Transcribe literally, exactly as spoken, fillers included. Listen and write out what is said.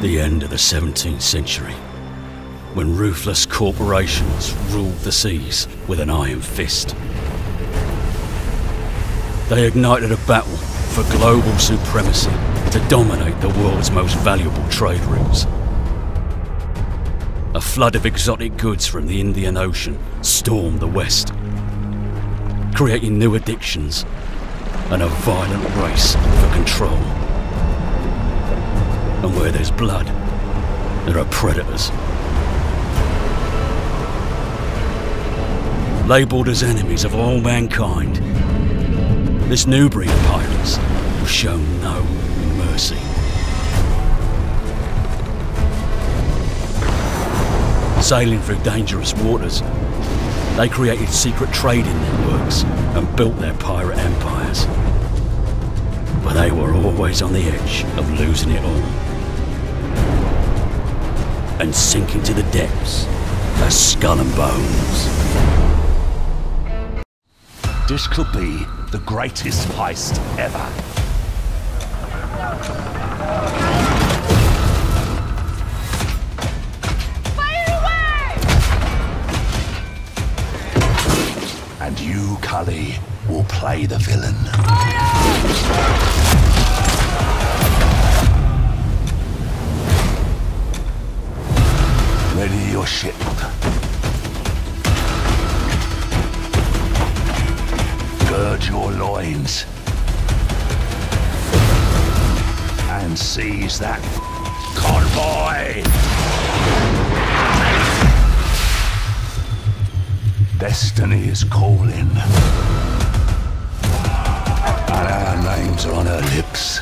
The end of the seventeenth century, when ruthless corporations ruled the seas with an iron fist. They ignited a battle for global supremacy to dominate the world's most valuable trade routes. A flood of exotic goods from the Indian Ocean stormed the West, creating new addictions and a violent race for control. And where there's blood, there are predators. Labelled as enemies of all mankind, this new breed of pirates was shown no mercy. Sailing through dangerous waters, they created secret trading networks and built their pirate empires. But they were always on the edge of losing it all and sinking to the depths as Skull and Bones. This could be the greatest heist ever. And you, Cully, will play the villain. Fire! Ready your ship. Gird your loins. And seize that convoy! Destiny is calling, and our names are on her lips.